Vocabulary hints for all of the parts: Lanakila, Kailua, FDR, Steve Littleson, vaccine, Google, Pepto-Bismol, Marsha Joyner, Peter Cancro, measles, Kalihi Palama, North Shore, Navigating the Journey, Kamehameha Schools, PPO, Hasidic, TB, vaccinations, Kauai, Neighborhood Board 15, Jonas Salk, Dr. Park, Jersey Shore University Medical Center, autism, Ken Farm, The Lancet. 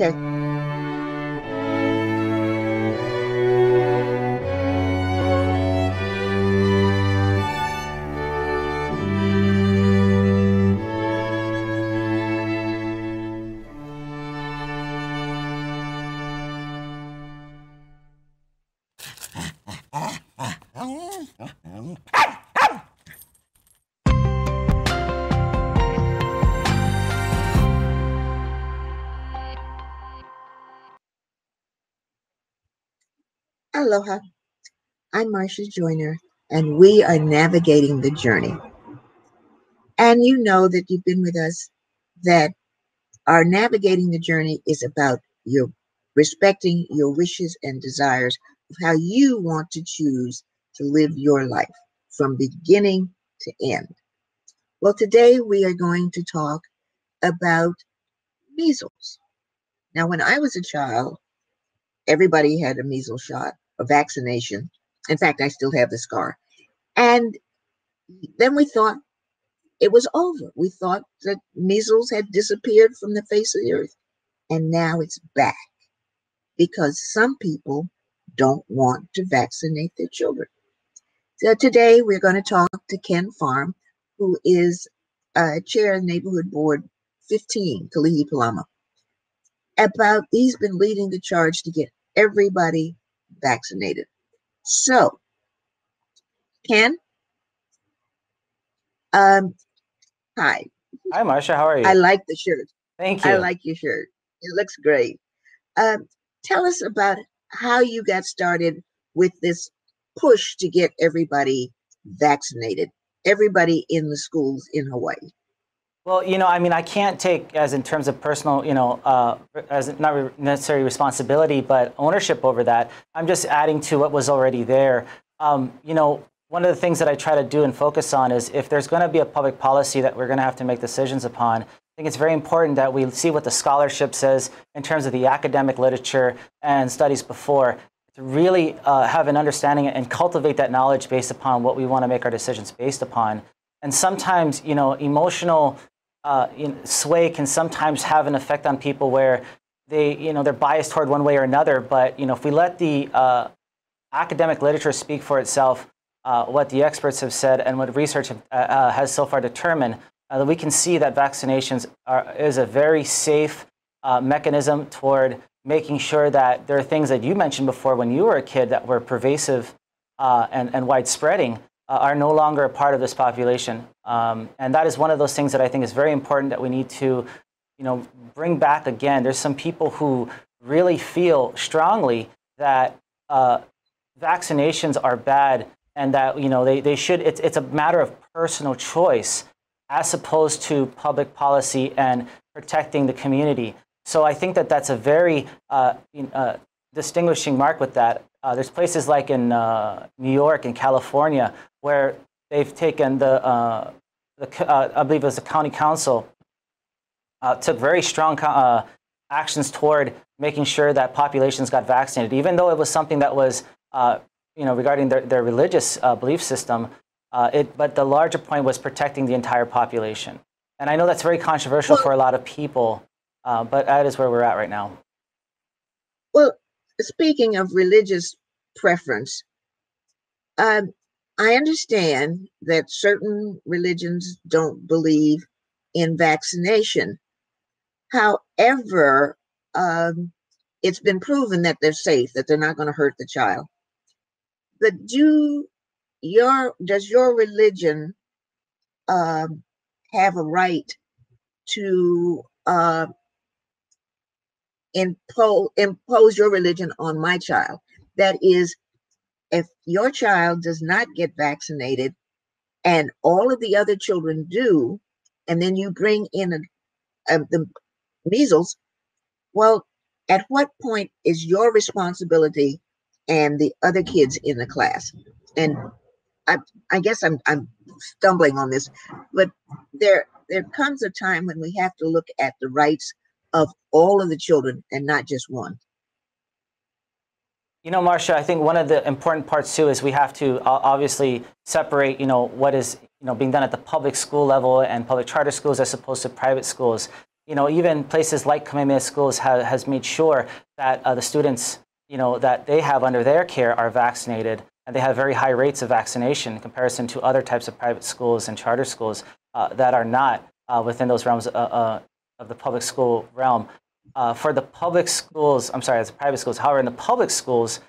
Okay. Aloha, I'm Marsha Joyner, and we are navigating the journey. And you know that you've been with us, that our navigating the journey is about your respecting your wishes and desires of how you want to choose to live your life from beginning to end. Well, today we are going to talk about measles. Now, when I was a child, everybody had a measles shot. A vaccination. In fact, I still have the scar. And then we thought it was over. We thought that measles had disappeared from the face of the earth. And now it's back because some people don't want to vaccinate their children. So today we're going to talk to Ken Farm, who is chair of Neighborhood Board 15, Kalihi Palama, about he's been leading the charge to get everybody vaccinated. So, Ken, hi. Hi, Marsha. How are you? I like the shirt. Thank you. I like your shirt. It looks great. Tell us about how you got started with this push to get everybody vaccinated, everybody in the schools in Hawaii. Well, you know, I mean, I can't take as in terms of personal, you know, as not necessarily responsibility, but ownership over that. I'm just adding to what was already there. You know, one of the things that I try to do and focus on is if there's going to be a public policy that we're going to have to make decisions upon, I think it's very important that we see what the scholarship says in terms of the academic literature and studies before to really have an understanding and cultivate that knowledge based upon what we want to make our decisions based upon. And sometimes, you know, emotional sway can sometimes have an effect on people where they, you know, they're biased toward one way or another. But, you know, if we let the academic literature speak for itself, what the experts have said and what research has so far determined, that we can see that vaccinations is a very safe mechanism toward making sure that there are things that you mentioned before when you were a kid that were pervasive and widespreading are no longer a part of this population. And that is one of those things that I think is very important that we need to, you know, bring back again. There's some people who really feel strongly that vaccinations are bad and that, you know, they should, it's a matter of personal choice as opposed to public policy and protecting the community. So I think that that's a very distinguishing mark with that. There's places like in New York and California where they've taken I believe it was the county council, took very strong actions toward making sure that populations got vaccinated, even though it was something that was, you know, regarding their religious belief system. But the larger point was protecting the entire population. And I know that's very controversial for a lot of people, but that is where we're at right now. Well, speaking of religious preference, I understand that certain religions don't believe in vaccination. However, it's been proven that they're safe, that they're not going to hurt the child. But does your religion have a right to impose your religion on my child? That is, if your child does not get vaccinated and all of the other children do, and then you bring in the measles, well, at what point is your responsibility and the other kids in the class? And I guess I'm stumbling on this, but there comes a time when we have to look at the rights of all of the children and not just one. You know, Marsha, I think one of the important parts too is we have to obviously separate, you know, what is, you know, being done at the public school level and public charter schools as opposed to private schools. you know, even places like Kamehameha Schools has made sure that the students, you know, that they have under their care are vaccinated, and they have very high rates of vaccination in comparison to other types of private schools and charter schools that are not within those realms of the public school realm. For the public schools, I'm sorry, as the private schools, however, in the public schools,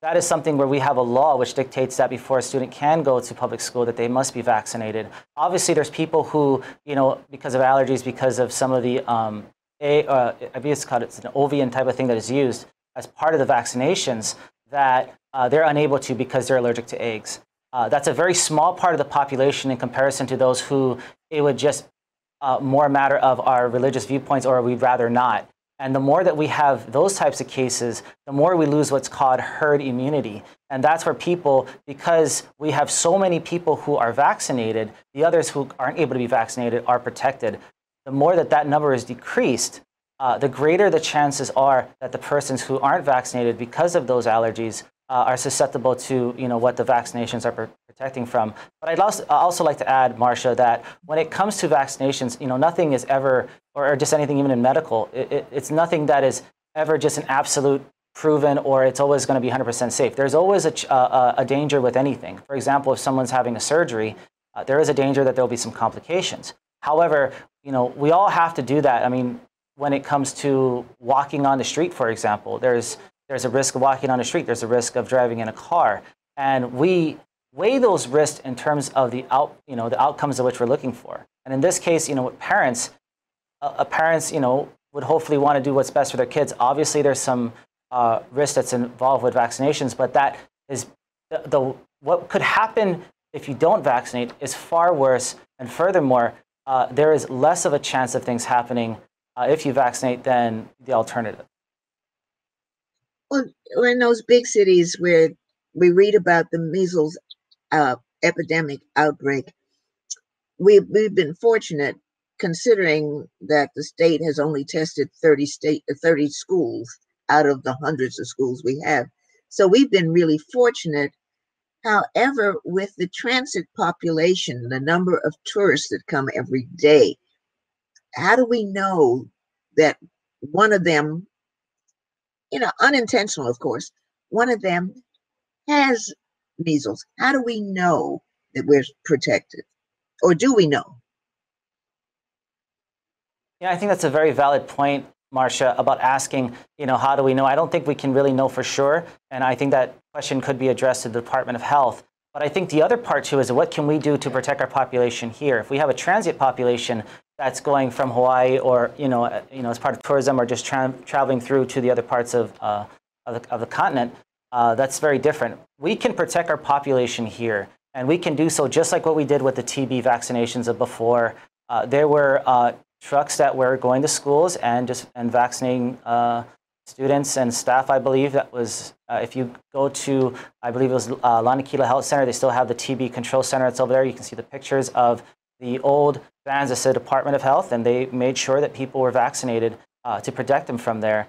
that is something where we have a law which dictates that before a student can go to public school, that they must be vaccinated. Obviously, there's people who, you know, because of allergies, because of some of the, I believe it's called, it's an Ovian type of thing that is used as part of the vaccinations, that they're unable to because they're allergic to eggs. That's a very small part of the population in comparison to those who it would just more a matter of our religious viewpoints or we'd rather not. And the more that we have those types of cases, the more we lose what's called herd immunity. And that's where people, because we have so many people who are vaccinated, the others who aren't able to be vaccinated are protected. The more that that number is decreased, the greater the chances are that the persons who aren't vaccinated because of those allergies are susceptible to, you know, what the vaccinations are protecting from. But I'd also like to add, Marsha, that when it comes to vaccinations, you know, nothing is ever, or just anything, even in medical, it's nothing that is ever just an absolute proven, or it's always going to be 100% safe. There's always a danger with anything. For example, if someone's having a surgery, there is a danger that there'll be some complications. However, you know, we all have to do that. I mean, when it comes to walking on the street, for example, there's a risk of walking on the street. There's a risk of driving in a car. And we weigh those risks in terms of the the outcomes of which we're looking for. And in this case, you know, with parents, parents, you know, would hopefully want to do what's best for their kids. Obviously, there's some risk that's involved with vaccinations, but that is what could happen if you don't vaccinate is far worse. And furthermore, there is less of a chance of things happening if you vaccinate than the alternative. Well, in those big cities where we read about the measles epidemic outbreak, we've been fortunate considering that the state has only tested 30 schools out of the hundreds of schools we have. So we've been really fortunate. However, with the transit population, the number of tourists that come every day, how do we know that one of them, you know, unintentional, of course, one of them has measles? How do we know that we're protected? Or do we know? Yeah, I think that's a very valid point, Marsha, about asking, you know, how do we know? I don't think we can really know for sure. And I think that question could be addressed to the Department of Health. But I think the other part, too, is what can we do to protect our population here? If we have a transient population that's going from Hawaii or, you know, as part of tourism or just traveling through to the other parts of the continent, that's very different. We can protect our population here, and we can do so just like what we did with the TB vaccinations of before. There were trucks that were going to schools and vaccinating students and staff, I believe. That was, if you go to, I believe it was Lanakila Health Center, they still have the TB Control Center. It's over there. You can see the pictures of the old vans that said Department of Health, and they made sure that people were vaccinated to protect them from there.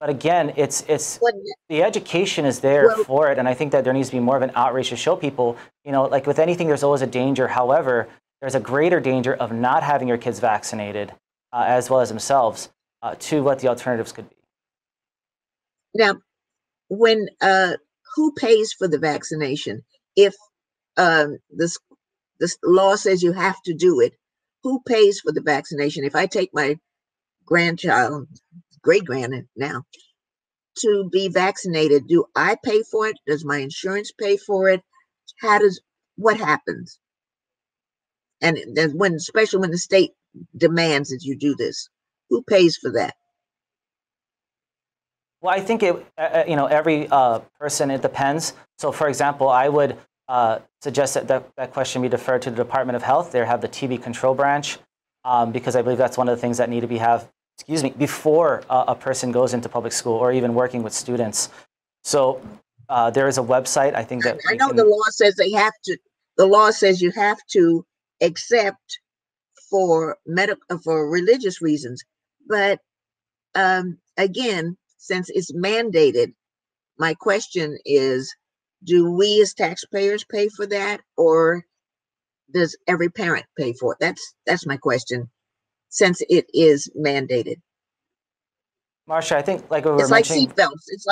But again, it's the education is there for it, and I think that there needs to be more of an outreach to show people, you know, like with anything, there's always a danger. However, there's a greater danger of not having your kids vaccinated, as well as themselves, to what the alternatives could be. Now, when who pays for the vaccination? If this law says you have to do it, who pays for the vaccination? If I take my grandchild, great-grand now, to be vaccinated, do I pay for it? Does my insurance pay for it? How does, what happens? And when, especially when the state demands that you do this, who pays for that? Well, I think it, you know, every person, it depends. So for example, I would suggest that that question be deferred to the Department of Health. They have the TB control branch, because I believe that's one of the things that need to be before a person goes into public school or even working with students. So there is a website, I think, that I know the law says they have to. The law says you have to, except for medical, for religious reasons. But again, since it's mandated, my question is: do we as taxpayers pay for that, or does every parent pay for it? That's my question. since it is mandated. Marsha, I think like we were mentioning, like seatbelts. It's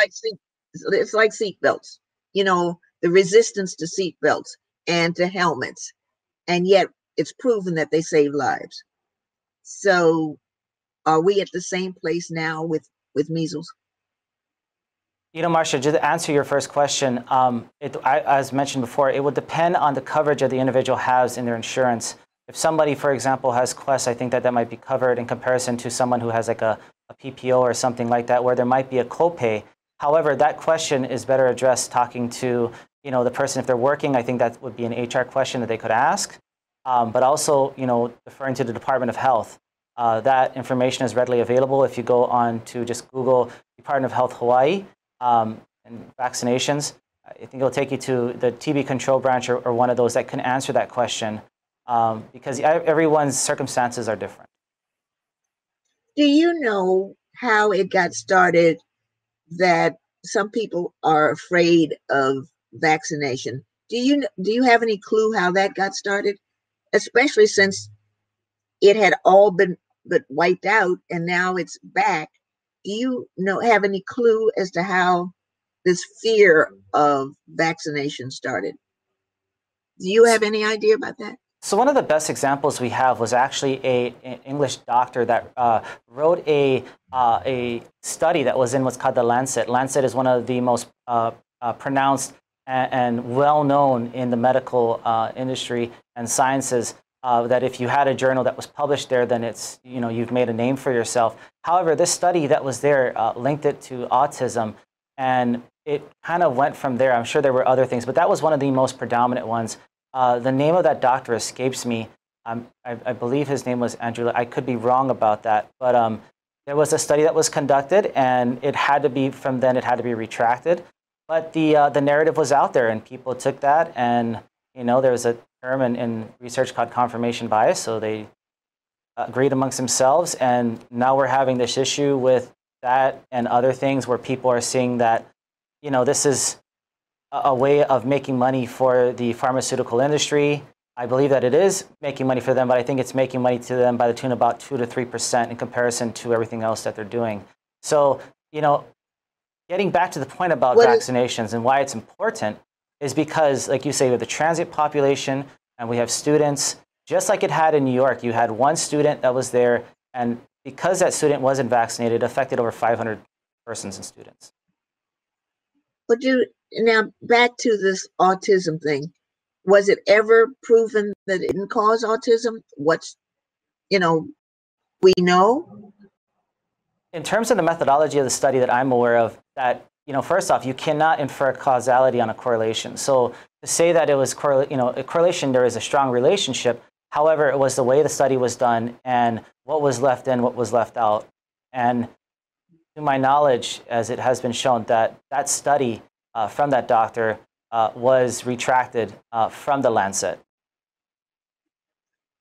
like seatbelts. You know, the resistance to seatbelts and to helmets, and yet it's proven that they save lives. So, are we at the same place now with measles? You know, Marsha, just to answer your first question, as mentioned before, it would depend on the coverage that the individual has in their insurance. If somebody, for example, has CLES, I think that might be covered in comparison to someone who has like a PPO or something like that, where there might be a copay. However, that question is better addressed talking to, you know, the person if they're working. I think that would be an HR question that they could ask. But also, you know, referring to the Department of Health, that information is readily available if you go on to just Google Department of Health Hawaii. And vaccinations, I think it'll take you to the TB control branch or one of those that can answer that question, because everyone's circumstances are different. Do you know how it got started that some people are afraid of vaccination? Do you have any clue how that got started, especially since it had all been but wiped out and now it's back? Do you have any clue as to how this fear of vaccination started? Do you have any idea about that? So one of the best examples we have was actually an English doctor that wrote a study that was in what's called The Lancet. Lancet is one of the most pronounced and well-known in the medical industry and sciences. That if you had a journal that was published there, then it's, you know, you've made a name for yourself. However, this study that was there linked it to autism, and it kind of went from there. I'm sure there were other things, but that was one of the most predominant ones. The name of that doctor escapes me. I believe his name was Andrew. I could be wrong about that, but there was a study that was conducted, and it had to be from then. It had to be retracted, but the narrative was out there, and people took that, and you know, there was a term in research called confirmation bias, so they agreed amongst themselves, and now we're having this issue with that and other things where people are seeing that, you know, this is a way of making money for the pharmaceutical industry. I believe that it is making money for them, but I think it's making money to them by the tune of about 2 to 3% in comparison to everything else that they're doing. So, you know, getting back to the point about vaccinations and why it's important, is because, like you say, with the transient population, and we have students, just like it had in New York, you had one student that was there, and because that student wasn't vaccinated, it affected over 500 persons and students. But now back to this autism thing. Was it ever proven that it didn't cause autism? We know? In terms of the methodology of the study that I'm aware of, that first off, you cannot infer causality on a correlation. So to say that it was a correlation, there is a strong relationship. However, it was the way the study was done and what was left in, what was left out. And to my knowledge, as it has been shown, that study from that doctor was retracted from The Lancet.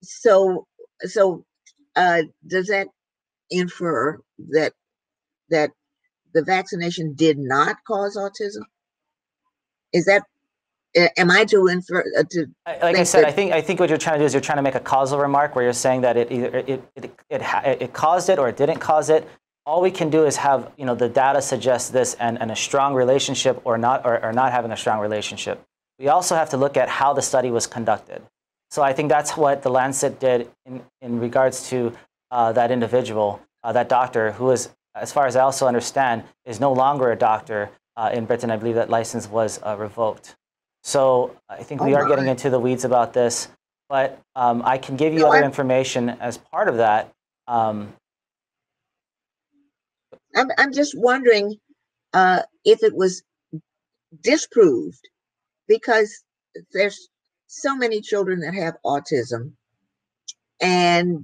So does that infer that the vaccination did not cause autism? Is that, am I to infer? Like I said, I think what you're trying to do is you're trying to make a causal remark where you're saying that it either it caused it or it didn't cause it. All we can do is have, you know, the data suggests this and a strong relationship or not having a strong relationship. We also have to look at how the study was conducted. So I think that's what The Lancet did in regards to that individual, that doctor who is, as far as I also understand, is no longer a doctor in Britain. I believe that license was revoked. So I think we are getting into the weeds about this, but I can give you other information as part of that. I'm just wondering if it was disproved, because there's so many children that have autism, and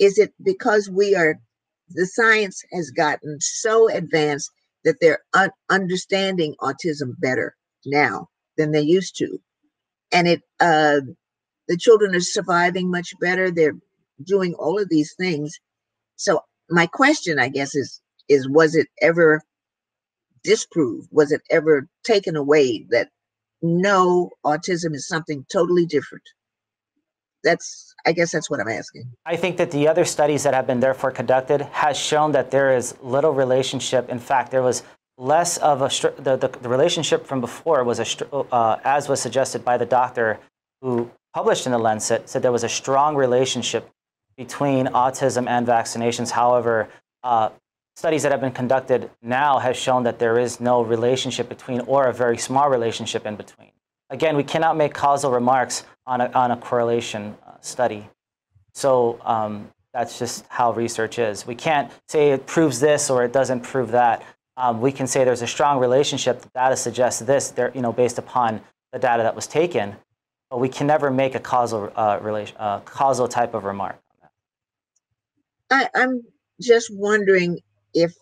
is it because the science has gotten so advanced that they're understanding autism better now than they used to? And the children are surviving much better. They're doing all of these things. So my question, I guess, is was it ever disproved? Was it ever taken away that no, autism is something totally different? That's, I guess that's what I'm asking. I think that the other studies that have been therefore conducted has shown that there is little relationship. In fact, there was less of a, the relationship from before was, as was suggested by the doctor who published in The Lancet, said there was a strong relationship between autism and vaccinations. However, studies that have been conducted now have shown that there is no relationship between, or a very small relationship in between. Again, we cannot make causal remarks on a correlation study. So that's just how research is. We can't say it proves this or it doesn't prove that. We can say there's a strong relationship. The data suggests this, you know, based upon the data that was taken. But we can never make a causal causal type of remark on that. I'm just wondering if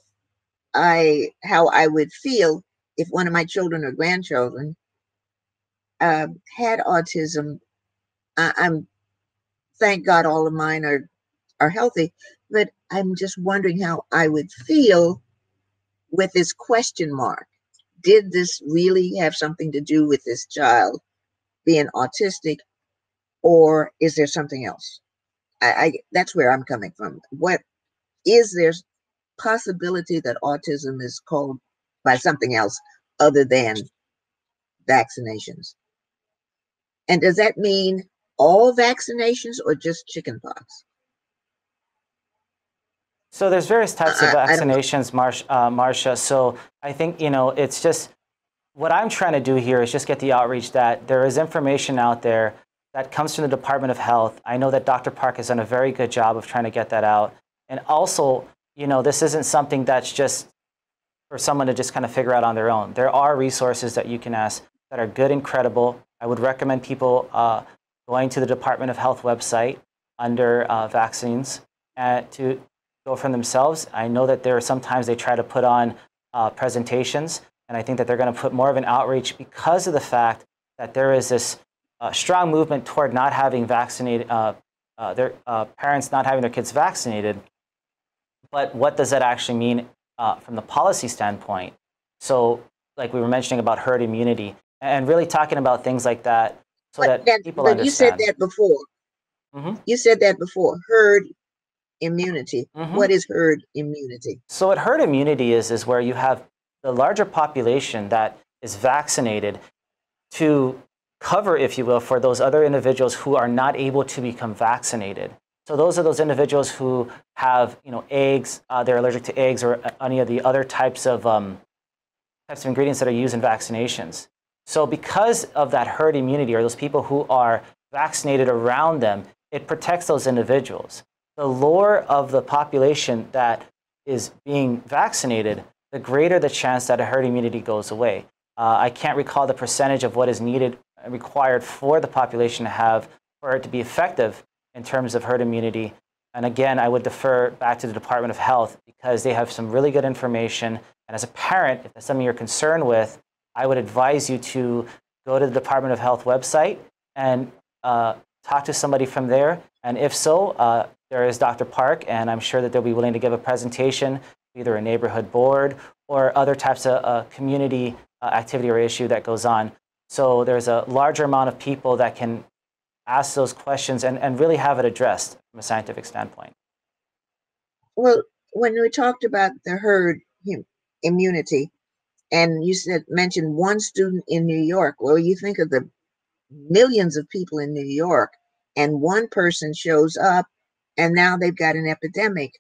how I would feel if one of my children or grandchildren had autism. I'm thank God all of mine are healthy, but I'm just wondering how I would feel with this question mark. Did this really have something to do with this child being autistic, or is there something else? I that's where I'm coming from. What is there possibility that autism is called by something else other than vaccinations? And does that mean all vaccinations or just chickenpox? So there's various types of vaccinations, Marsha. So I think, you know, it's just what I'm trying to do here is just get the outreach that there is information out there that comes from the Department of Health. I know that Dr. Park has done a very good job of trying to get that out. And also, you know, this isn't something that's just for someone to just kind of figure out on their own. There are resources that you can ask that are good and credible. I would recommend people going to the Department of Health website under vaccines to go for themselves. I know that there are sometimes they try to put on presentations, and I think that they're going to put more of an outreach because of the fact that there is this strong movement toward not having vaccinated parents not having their kids vaccinated. But what does that actually mean from the policy standpoint? So, like we were mentioning about herd immunity, and really talking about things like that, so that people understand. But you said that before. Mm-hmm. You said that before. Herd immunity. Mm-hmm. What is herd immunity? So, what herd immunity is where you have the larger population that is vaccinated to cover, if you will, for those other individuals who are not able to become vaccinated. So those are those individuals who have, you know, eggs, they're allergic to eggs or any of the other types of ingredients that are used in vaccinations. So because of that herd immunity, or those people who are vaccinated around them, it protects those individuals. The lower of the population that is being vaccinated, the greater the chance that a herd immunity goes away. I can't recall the percentage of what is needed, required for the population to have, for it to be effective in terms of herd immunity. And again, I would defer back to the Department of Health because they have some really good information. And as a parent, if that's something you're concerned with, I would advise you to go to the Department of Health website and talk to somebody from there. And if so, there is Dr. Park, and I'm sure that they'll be willing to give a presentation, either a neighborhood board or other types of community activity or issue that goes on. So there's a larger amount of people that can ask those questions and really have it addressed from a scientific standpoint. Well, when we talked about the herd immunity, and you mentioned one student in New York, well, you think of the millions of people in New York, and one person shows up, and now they've got an epidemic.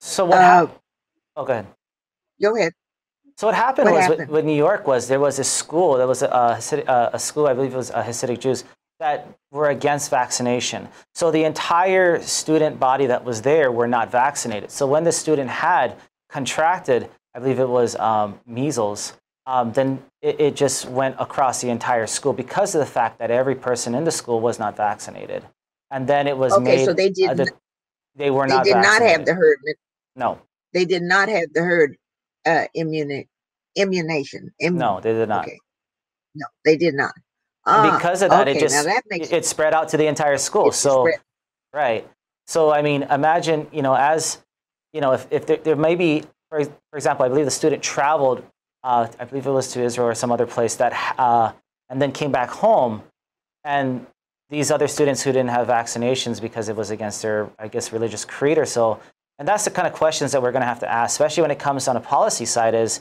So what happened? Oh, go ahead. Go ahead. So what happened with New York was there was a school, I believe it was Hasidic Jews, that were against vaccination. So the entire student body that was there were not vaccinated. So when the student had contracted, I believe it was measles, then it just went across the entire school because of the fact that every person in the school was not vaccinated. And then it was made. Okay, so they did not have the herd. No. They did not have the herd immunization. No, they did not. Okay. No, they did not. And because of that, okay, it spread out to the entire school. So, right. So, I mean, imagine, you know, as, you know, if there may be, for example, I believe the student traveled, I believe it was to Israel or some other place, and then came back home, and these other students who didn't have vaccinations because it was against their, I guess, religious creed or so. And that's the kind of questions that we're going to have to ask, especially when it comes on a policy side is,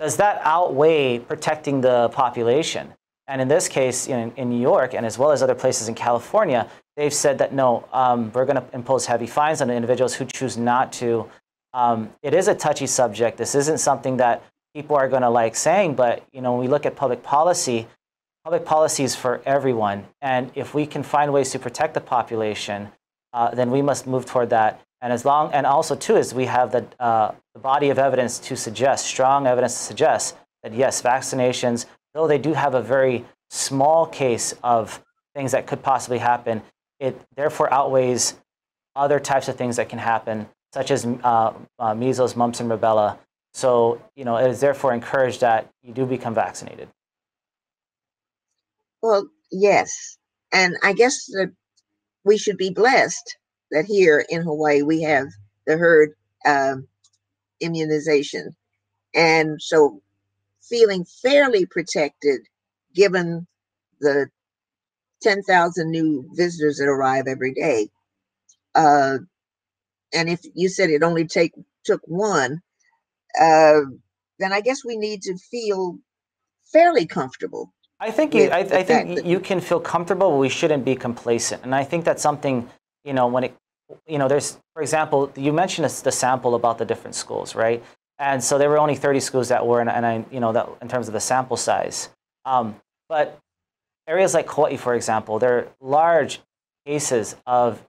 does that outweigh protecting the population? And in this case, in New York, and as well as other places in California, they've said that, no, we're going to impose heavy fines on the individuals who choose not to. It is a touchy subject. This isn't something that people are going to like saying, but when we look at public policy is for everyone. And if we can find ways to protect the population, then we must move toward that. And as long, and also too, is we have the body of evidence to suggest, strong evidence to suggest that yes, vaccinations, though they do have a very small case of things that could possibly happen, it therefore outweighs other types of things that can happen, such as measles, mumps, and rubella. So, it is therefore encouraged that you do become vaccinated. Well, yes. And I guess that we should be blessed that here in Hawaii, we have the herd immunization. And so feeling fairly protected, given the 10,000 new visitors that arrive every day. And if you said it only took one, then I guess we need to feel fairly comfortable. I think you can feel comfortable, but we shouldn't be complacent. And I think that's something, when it, there's, for example, you mentioned the sample about the different schools, right? And so there were only 30 schools that were, that in terms of the sample size. But areas like Kauai, for example, there are large cases of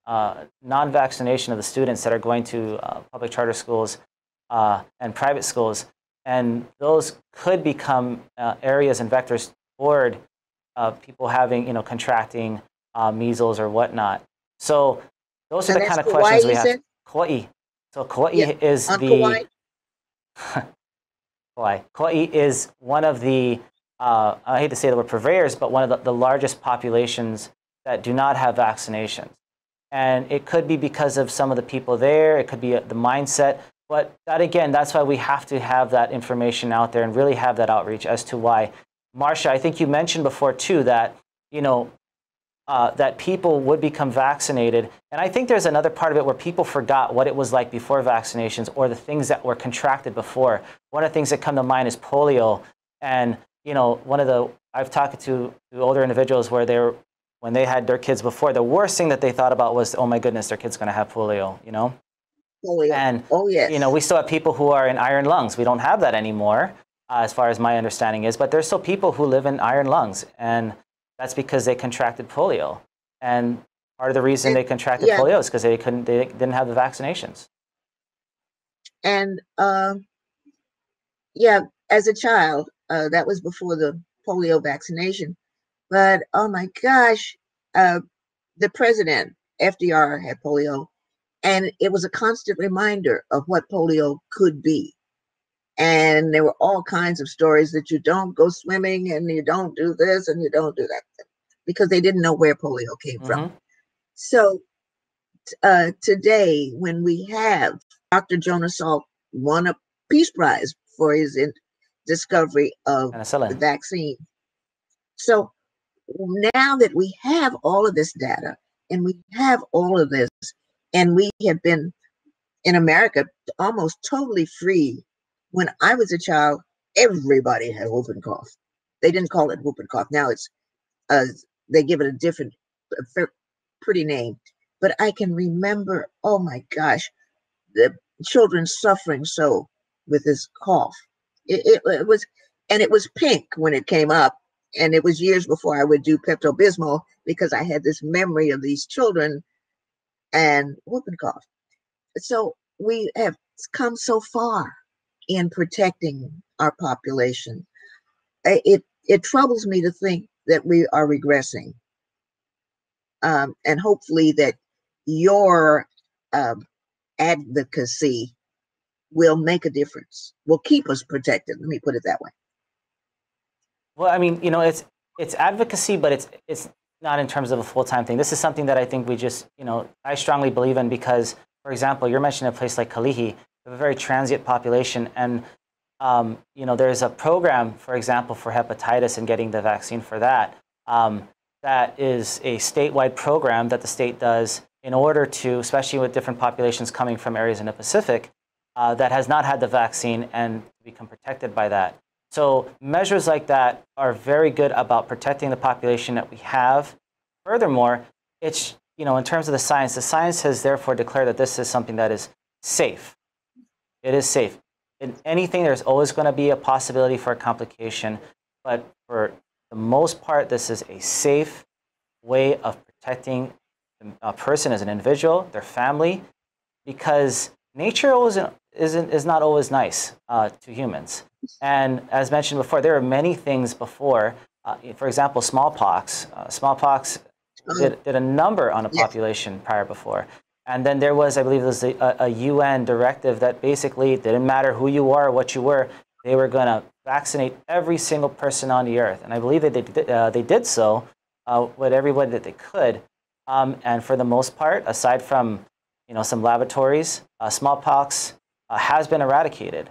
non-vaccination of the students that are going to public charter schools and private schools. And those could become areas and vectors toward people having, contracting measles or whatnot. So those are the kind of questions we have. Kauai. So Kauai is the... Kauai is one of the, I hate to say the word purveyors, but one of the largest populations that do not have vaccinations. And it could be because of some of the people there. It could be the mindset. But that, again, that's why we have to have that information out there and really have that outreach as to why. Marsha, I think you mentioned before, too, that, that people would become vaccinated. And I think there's another part of it where people forgot what it was like before vaccinations or the things that were contracted before. One of the things that come to mind is polio. And, one of the, I've talked to older individuals where when they had their kids before, the worst thing that they thought about was, oh my goodness, their kid's going to have polio, Polio. And, we still have people who are in iron lungs. We don't have that anymore, as far as my understanding is, but there's still people who live in iron lungs. And that's because they contracted polio, and part of the reason they contracted polio is because they didn't have the vaccinations. And as a child, that was before the polio vaccination. But oh my gosh, the president FDR had polio, and it was a constant reminder of what polio could be. And there were all kinds of stories that you don't go swimming and you don't do this and you don't do that, because they didn't know where polio came from. So today, when we have Dr. Jonas Salk won a Peace Prize for his discovery of the vaccine. So now that we have all of this data and we have all of this, and we have been in America almost totally free. When I was a child, everybody had whooping cough. They didn't call it whooping cough. Now it's, they give it a different, pretty name. But I can remember, oh my gosh, the children suffering so with this cough. It was, and it was pink when it came up. And it was years before I would do Pepto-Bismol, because I had this memory of these children and whooping cough. So we have come so far in protecting our population. It troubles me to think that we are regressing. And hopefully that your advocacy will make a difference, will keep us protected. Let me put it that way. Well, I mean, it's advocacy, but it's not in terms of a full-time thing. This is something that I think we just, I strongly believe in, because, for example, you're mentioning a place like Kalihi, a very transient population, and there's a program, for example, for hepatitis and getting the vaccine for that. That is a statewide program that the state does in order to, especially with different populations coming from areas in the Pacific, that has not had the vaccine and become protected by that. So measures like that are very good about protecting the population that we have. Furthermore, it's, you know, in terms of the science has therefore declared that this is something that is safe. It is safe. In anything, there's always going to be a possibility for a complication, but for the most part, this is a safe way of protecting a person as an individual, their family, because nature is not always nice to humans. And as mentioned before, there are many things before. For example, smallpox. Smallpox did a number on a population prior before. And then there was, I believe, a UN directive that basically didn't matter who you are or what you were, they were going to vaccinate every single person on the earth. And I believe that they did so with everyone that they could. And for the most part, aside from some laboratories, smallpox has been eradicated.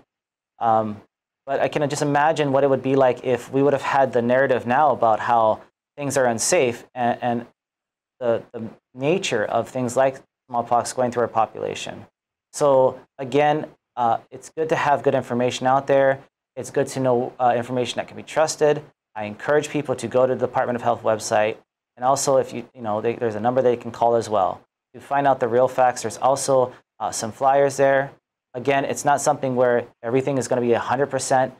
But I can just imagine what it would be like if we would have had the narrative now about how things are unsafe and the nature of things like smallpox going through our population. So again, it's good to have good information out there. It's good to know information that can be trusted. I encourage people to go to the Department of Health website. And also, if there's a number they can call as well to find out the real facts. There's also some flyers there. Again, it's not something where everything is going to be 100%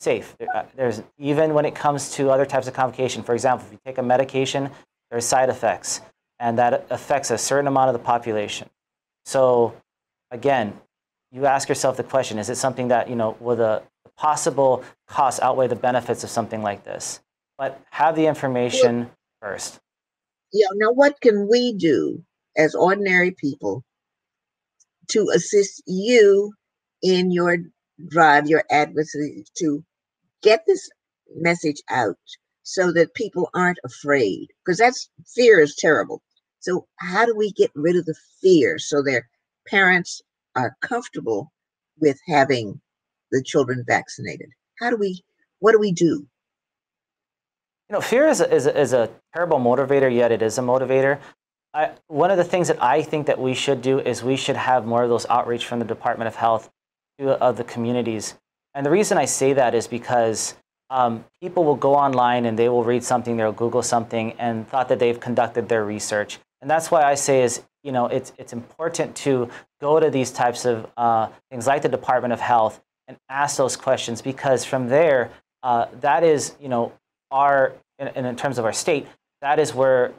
safe. There's, even when it comes to other types of complication, for example, if you take a medication, there's side effects, and that affects a certain amount of the population. So again, you ask yourself the question, is it something that, will the possible costs outweigh the benefits of something like this? But have the information first. Yeah, now what can we do as ordinary people to assist you in your drive, your advocacy, to get this message out so that people aren't afraid? Because that's, fear is terrible. So how do we get rid of the fear so their parents are comfortable with having the children vaccinated? How do we, what do we do? Fear is a terrible motivator, yet it is a motivator. One of the things that I think that we should do is we should have more of those outreach from the Department of Health to the communities. And the reason I say that is because people will go online and they will read something, they'll Google something and thought that they've conducted their research. And that's why I say is, it's important to go to these types of things like the Department of Health and ask those questions, because from there, that is, our, in terms of our state, that is where,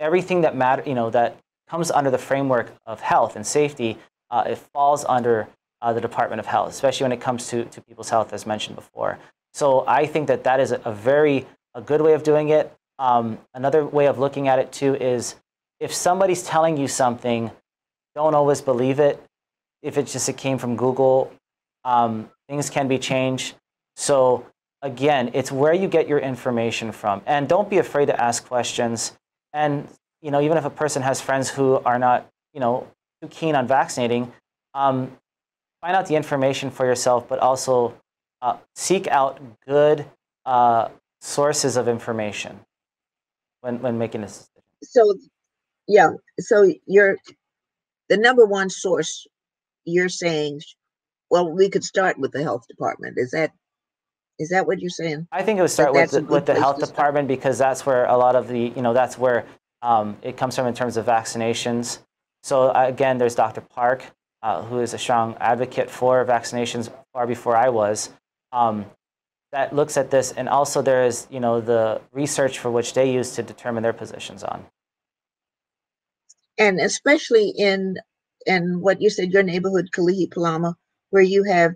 everything that matters, that comes under the framework of health and safety, it falls under the Department of Health, especially when it comes to people's health, as mentioned before. So I think that that is a good way of doing it. Another way of looking at it, too, is if somebody's telling you something, don't always believe it. If it's just it came from Google, things can be changed. So again, it's where you get your information from. And don't be afraid to ask questions. And, even if a person has friends who are not, too keen on vaccinating, find out the information for yourself, but also seek out good sources of information when making this decision. So, yeah, so the number one source you're saying, well, we could start with the health department. Is that what you're saying? I think it would start with the health department, because that's where a lot of the, that's where it comes from in terms of vaccinations. So again, there's Dr. Park, who is a strong advocate for vaccinations far before I was, that looks at this. And also there is, the research for which they use to determine their positions on. And especially in what you said, your neighborhood, Kalihi Palama, where you have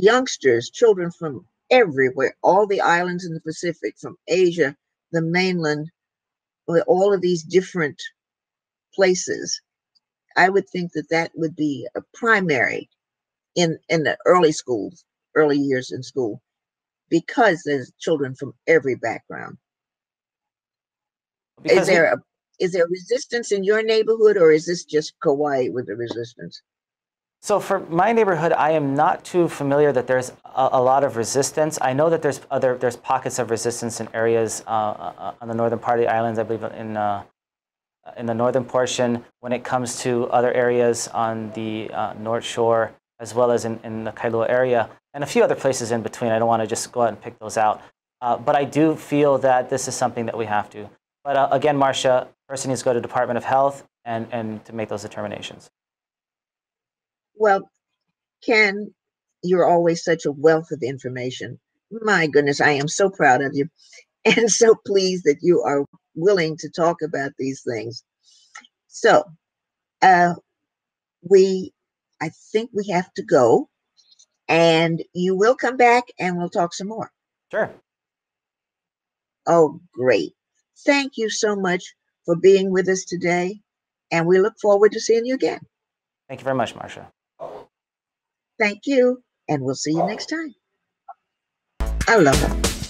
youngsters, children from everywhere, all the islands in the Pacific, from Asia, the mainland, all of these different places. I would think that that would be a primary in the early schools, early years in school, because there's children from every background. Because is there resistance in your neighborhood, or is this just Kauai with the resistance? So for my neighborhood, I am not too familiar that there's a lot of resistance. I know that there's pockets of resistance in areas on the northern part of the islands, I believe in the northern portion, when it comes to other areas on the North Shore, as well as in the Kailua area, and a few other places in between. I don't want to just go out and pick those out. But I do feel that this is something that we have to. But again, Marsha, first needs to go to the Department of Health and to make those determinations. Well, Ken, you're always such a wealth of information. My goodness, I am so proud of you and so pleased that you are willing to talk about these things. So I think we have to go, and you will come back and we'll talk some more. Sure. Oh, great. Thank you so much for being with us today, and we look forward to seeing you again. Thank you very much, Marsha. Thank you, and we'll see you next time. I love it.